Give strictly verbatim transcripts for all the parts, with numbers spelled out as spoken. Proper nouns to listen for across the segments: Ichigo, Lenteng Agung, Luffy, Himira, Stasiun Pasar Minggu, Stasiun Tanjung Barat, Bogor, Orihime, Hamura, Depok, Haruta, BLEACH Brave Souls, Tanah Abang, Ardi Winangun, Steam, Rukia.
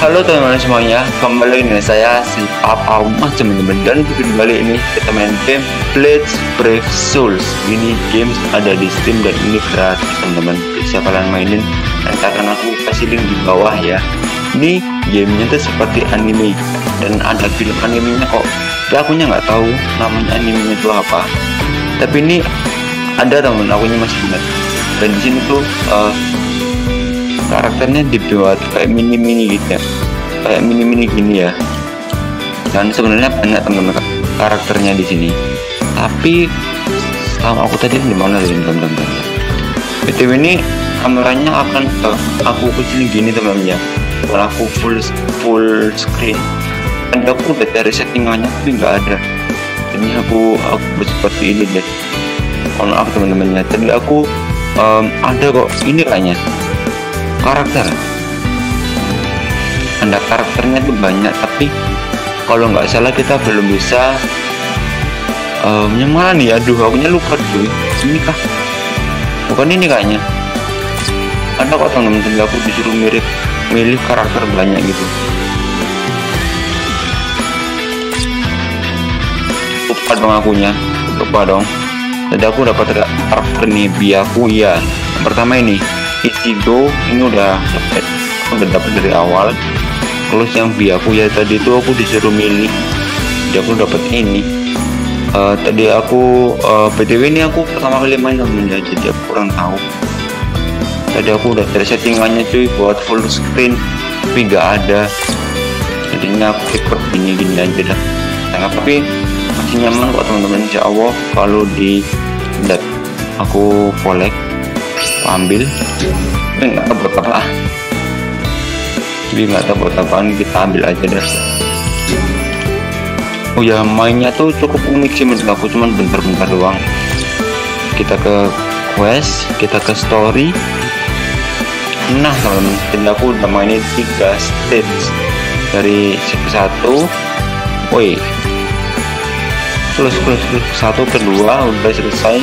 Halo teman-teman semuanya, kembali dengan saya si Papa Umar teman-teman, dan kembali ini kita main game Bleach Brave Souls. Ini games ada di Steam dan ini gratis teman-teman. Bisa kalian mainin, nanti aku kasih link di bawah ya. Ini gamenya tuh seperti anime dan ada film animenya kok. Ya akunya nggak tahu namanya animenya itu apa. Tapi ini ada teman, akunya masih ingat. Dan di sini tuh uh, karakternya dibuat kayak mini-mini gitu ya, kayak mini-mini gini ya. Dan sebenarnya banyak teman-teman karakternya di sini. Tapi sama aku tadi di mana sih teman-teman? B T W ini kameranya akan uh, aku kecilin gini teman-teman ya. Kalau aku full full screen, dan aku udah cari settingannya tapi nggak ada. Jadi aku aku seperti ini deh. Mohon maaf teman-temannya. Jadi aku um, ada kok ini kayaknya. Karakter ada karakternya tuh banyak, tapi kalau nggak salah kita belum bisa um, yang mana nih, aduh akunya lupa dulu. Ini kah? Bukan ini kayaknya. Ada kok temen-temen, aku disuruh mirip milih karakter banyak gitu. Lupa dong akunya, lupa dong. Jadi aku dapat karakter nih biaku ya. Yang pertama ini Ichigo, ini udah dapat, udah dapat dari awal. Terus yang biaku ya tadi itu aku disuruh milih, jadi aku dapat ini. Uh, tadi aku uh, B T W ini aku pertama kali main temennya, jadi aku kurang tahu. Tadi aku udah cari settingannya cuy buat full screen, tapi nggak ada. Jadinya aku ikut gini-gini aja dah. Nah, tapi masih nyaman kok teman-teman, insya Allah kalau di dat aku collect ambil, enggak tahu buat apa, enggak tahu buat apaan, kita ambil aja deh. Oh ya, mainnya tuh cukup unik sih menurut aku, cuman bentar-bentar doang. Kita ke quest, kita ke story. Nah teman-teman, jadi aku udah mainin tiga stage dari satu, woi, terus terus satu kedua udah selesai.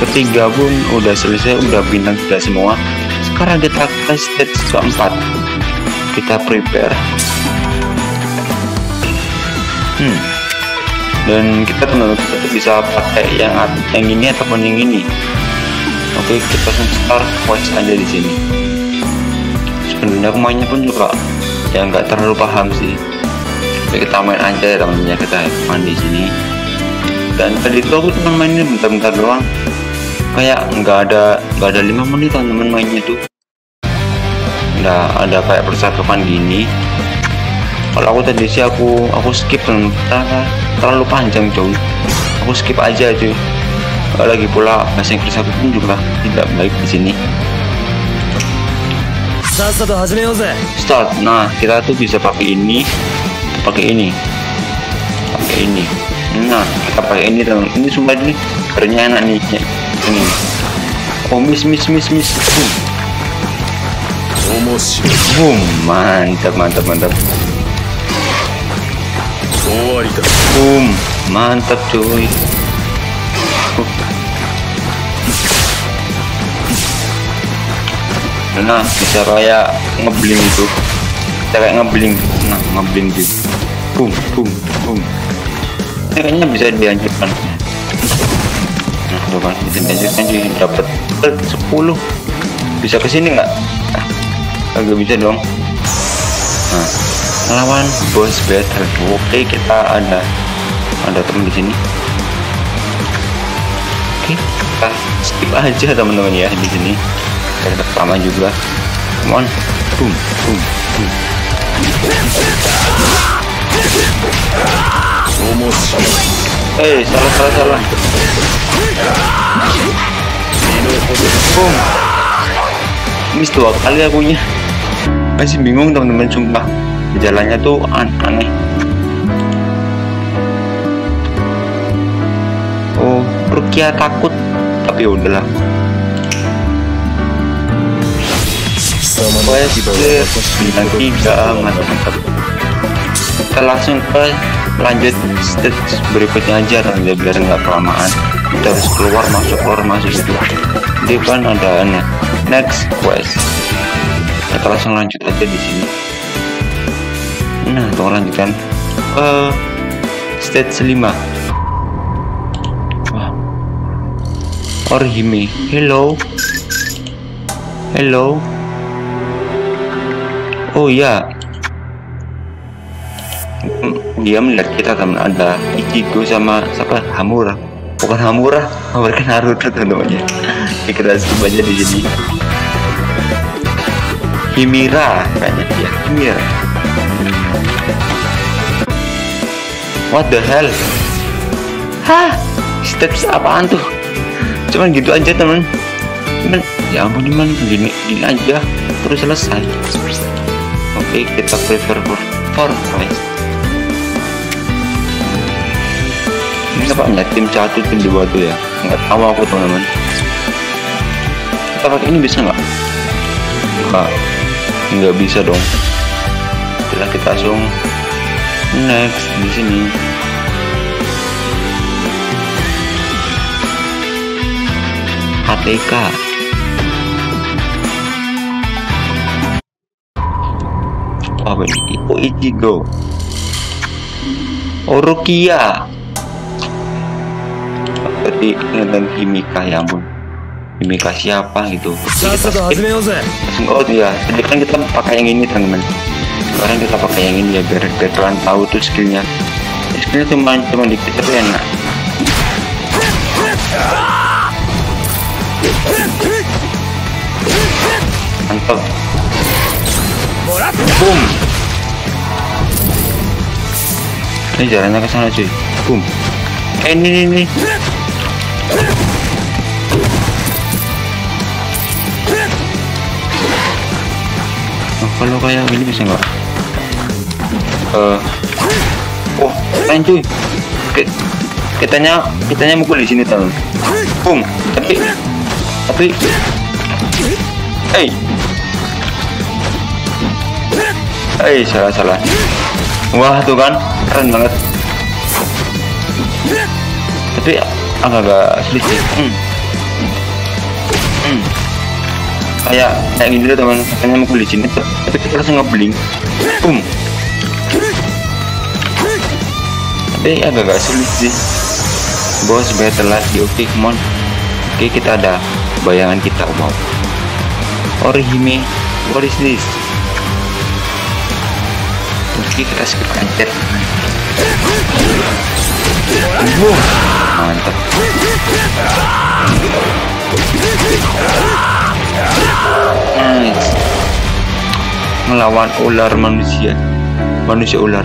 Ketiga pun udah selesai, udah bintang tiga semua. Sekarang kita ke stage keempat, kita prepare. Hmm. Dan kita teman-teman bisa pakai yang yang ini ataupun yang ini. Oke, kita langsung start quest aja di sini. Sebenarnya mainnya pun juga ya nggak terlalu paham sih. Jadi kita main aja teman-teman, kita main di sini. Dan tadi itu aku cuma mainnya bentar-bentar doang. Kayak nggak ada nggak ada lima menit teman-teman mainnya tuh. Nggak ada kayak percakapan gini. Kalau aku tadi sih aku aku skip, ternyata terlalu panjang coy. Aku skip aja cuy. Lagi pula bahasa Inggris aku pun juga tidak baik di sini. Start. Nah kita tuh bisa pakai ini, pakai ini, pakai ini. Nah kita pakai ini teman. Ini sumpah ini harusnya enak nih. Ini. Oh miss miss miss miss boom, boom. Mantap mantap mantap boom, mantap cuy. Nah bisa kayak ngebling itu, kita kayak ngebling, nah ngebling gitu, boom boom boom. Kayaknya bisa dihancurkan. Coba kita lanjutkan, dapat sepuluh. Bisa kesini nggak? Agak bisa dong. Nah, lawan boss battle. Oke, kita ada ada teman di sini. Oke, kita skip aja teman-teman ya di sini. Kita pertama juga. Come on, boom, boom, boom. Eh, salah salah salah. Boom. Miss dua kali akunya. Masih bingung teman-teman, sumpah jalannya tuh aneh. Oh, Rukia takut, tapi udahlah. Semuanya di bawah sembilan tiga, mantap. Kita langsung ke lanjut stage berikutnya aja kan, biar nggak kelamaan. Kita harus keluar masuk keluar masuk itu. Di depan ada next quest. Kita langsung lanjut aja di sini. Nah, untuk lanjutan uh, stage lima. Wah. Orihime. Hello. Hello. Oh ya. Dia melihat kita, teman. Ada Ichigo sama siapa? Hamura. Bukan Hamura, Hamura kan Haruta, teman-temannya. Kita skip aja di sini. Himira kayaknya dia. Himira. What the hell? Hah? Steps apaan tuh? Cuman gitu aja, teman. Cuman, ya ampun, cuman gini, gini aja terus selesai. Oke, okay, kita prefer for for guys. Ini apa enggak? Tim satu, tim dua tuh ya? Enggak tahu aku, teman-teman. Kita pakai ini bisa nggak? Enggak. Enggak bisa dong. Setelah kita langsung next di sini. H T K. Apa ini? Oh, Ichigo. Oh, Rukia. Berarti nonton Himika, ya ampun. Himika siapa gitu? Kita langsung out ya. Sedangkan kita pakai yang ini, teman-teman. Sekarang kita pakai yang ini ya, biar kalian tahu tuh skillnya. Skillnya cuma cuma dikit tapi enak. Mantap. Boom. Ini jalannya ke sana cuy. Boom. Eh, ini ini ini. Nah, kalau kayak gini bisa nggak? Uh, oh, keren cuy. Kitanya kitanya mukul di sini, teman. Boom. Tapi tapi. Hey. Hey, salah salah. Wah, tuh kan keren banget. Tapi agak-agak sulit sih. hmm. hmm. kayak kayak gini dulu, teman. Katanya mau beli sini tuh, tapi kita langsung ngebling. Boom. Tapi agak-agak sulit sih. Bos battle lagi. Oke, come on. Oke, kita ada bayangan kita. Mau Orihime, what is this? Oke, kita skip aja. Boom. Mantap. Nice. Melawan ular manusia. Manusia ular.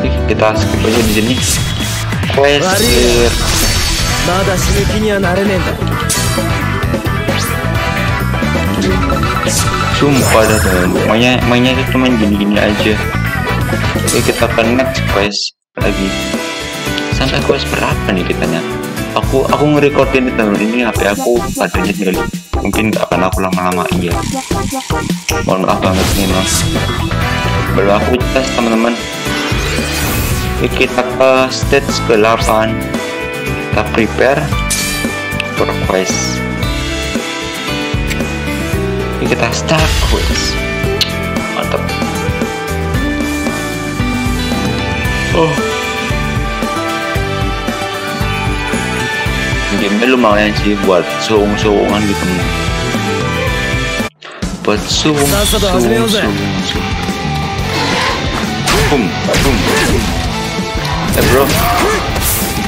Oke, kita skip aja di sini. Quest. Mada shiki ni wa narene nda. Sumpah dah, mainnya mainnya itu cuma gini-gini aja. Oke, kita akan next quest lagi. Sampai quest berapa nih kitanya? Aku aku ngerecordin di tahun ini, H P aku baterainya jadi mungkin nggak akan aku lama-lama. Iya. Mohon maaf banget nih, Mas. Baru aku tes, teman-teman. Oke, kita ke stage ke delapan. Kita prepare for quest. Kita start quiz. Mantap. Oh, game lumayan sih buat soong-soongan gitu, buat soong-soong. Boom, boom. Eh bro,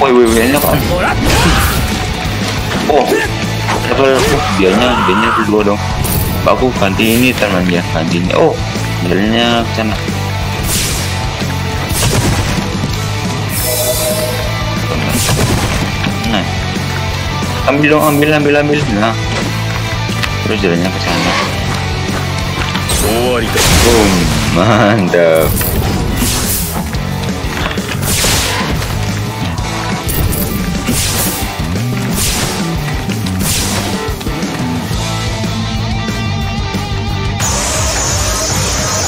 woi woi woi ini apaan? Oh, level dianya dianya kedua dong. Aku ganti ini, teman ya, ganti ini. Oh, jalannya ke sana. Nah, ambil dong, ambil, ambil, ambil. Nah, terus jalannya ke sana. Boom, mantap.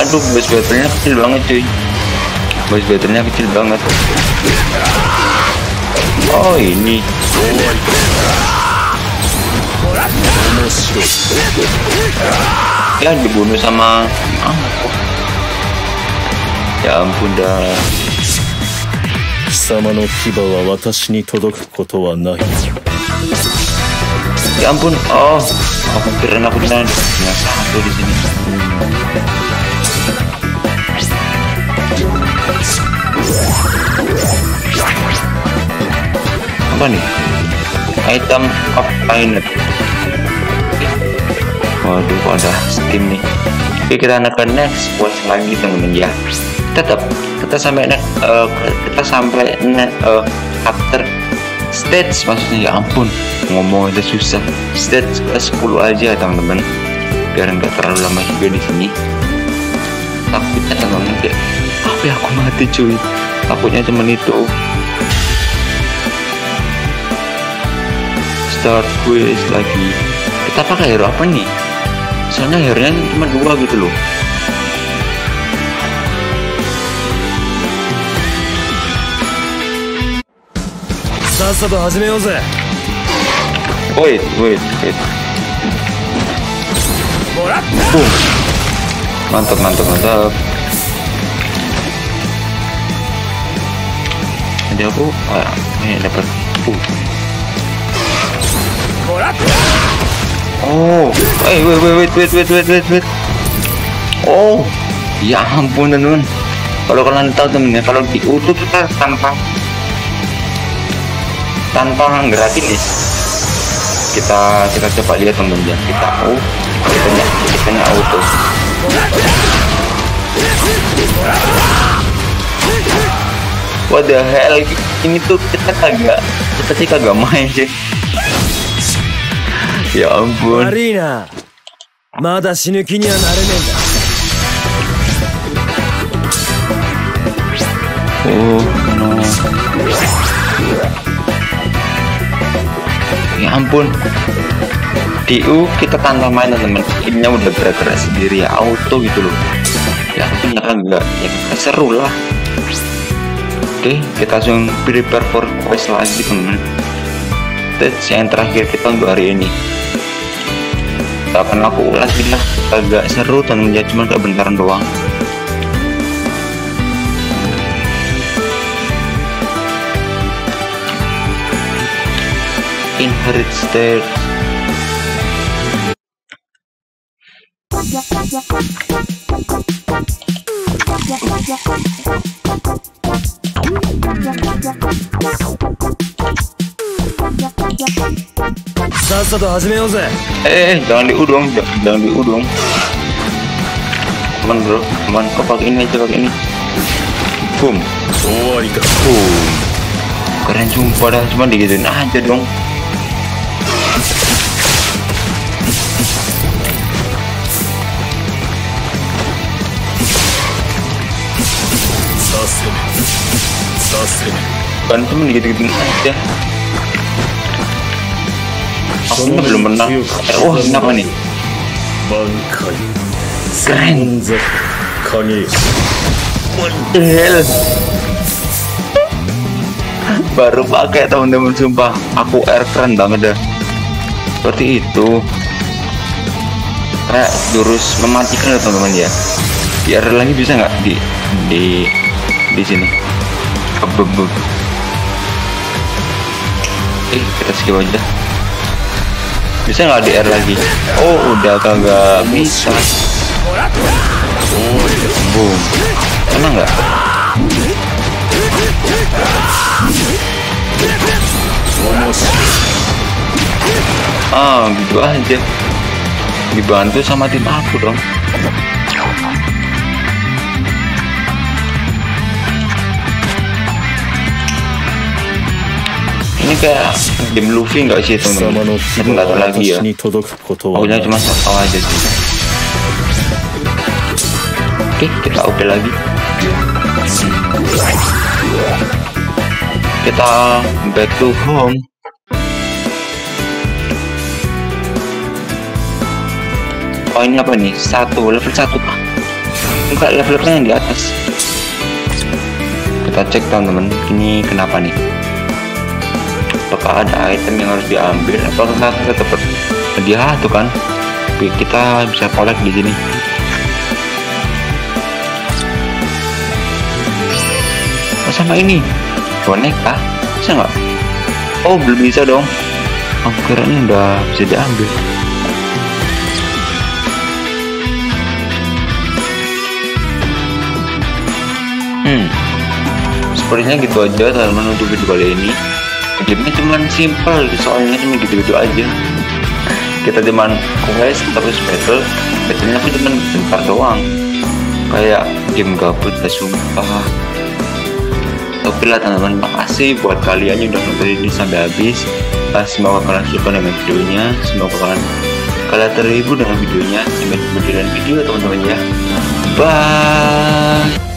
Aduh, boss battle-nya kecil banget cuy. Boss battle-nya kecil banget. Oh, ini. Ya dibunuh sama ah, ya ampun dah. Ya ampun, oh aku kira aku di sana satu di sini. Apa nih? Item of Planet. Waduh, kok ada Steam nih. Oke, kita nekan next buat lagi temen-temen ya. Tetap kita sampai next, uh, kita sampai next, uh, after stage maksudnya. Ya ampun, ngomong aja susah. Stage ke sepuluh aja teman-teman, biar nggak terlalu lama juga di sini. Takutnya teman-teman kayak apa ya, aku mati cuy. Takutnya cuman itu. Start quest lagi. Kita pakai hero apa nih? Soalnya akhirnya cuma dua gitu loh. Wait, wait, wait. Boom. Mantap, mantap, mantap. Jadi aku ah, ini dapat. Uh. Oh, wait, wait, wait, wait, wait, wait, wait, wait. Oh, ya ampun teman-teman. Kalau kalian tahu temennya, kalau diutus kita tanpa tanpa gratis. Kita kita coba lihat temen-temen ya. Kita oh, kita nya kita nya auto. What the hell? Ini tuh kita kagak kita sih kagak main sih. Ya ampun. Marina. Mada shinuki ni narenen da. Oh, no. Ya ampun. D U kita tanpa main teman-teman. Ini udah bergerak sendiri ya, auto gitu loh. Ya ampun, enggak ya, seru lah. Oke, kita langsung prepare for quest lagi teman-teman. Stage yang terakhir kita untuk hari ini. Tak akan aku ulas lah, agak seru teman-teman, cuma gak bentaran doang. Inherit stage. Eh, jangan diudung, jangan diudung. Teman bro, teman kau pakai ini aja, pakai ini. Boom. Boom. Keren jumpa dah, cuma digituin aja dong. Kan cuma digituin aja. Aku belum pernah. Eh, wah, kenapa nih? Keren. What the hell? Baru pakai teman-teman, sumpah. Aku air keren banget dah. Seperti itu. Kayak jurus mematikan teman-teman ya. Biar lagi bisa nggak di di di sini? Kebebeb. Eh, kita skip aja. Bisa nggak D R lagi? Oh, udah kagak bisa. Oh, boom. Emang nggak? Ah, gitu aja. Dibantu sama tim aku dong. Ini kayak game Luffy nggak sih teman-teman? Nggak tahu lagi ya. Awalnya cuma tahu aja sih. Oke, kita O P lagi. Kita back to home. Oh ini apa nih? Satu level satu pak? Enggak, levelnya yang di atas. Kita cek teman-teman. Ini kenapa nih? Apakah ada item yang harus diambil atau tetap tetap hadiah tuh kan, kita bisa collect di sini. Oh, sama ini boneka bisa nggak? Oh belum bisa dong. Oh, keren ini udah bisa diambil. Hmm, sepertinya gitu aja teman-teman untuk video kali ini. Game-nya cuman simple, soalnya cuma gitu-gitu aja. Kita cuman quest terus battle, battlenya pun cuman bentar doang. Kayak game gabut, gak sumpah. Oke lah teman-teman, makasih buat kalian yang udah nonton ini sampai habis. Semoga kalian suka dengan videonya, semoga kalian kalian terhibur dengan videonya. Sampai jumpa di lain video teman-teman ya. Bye.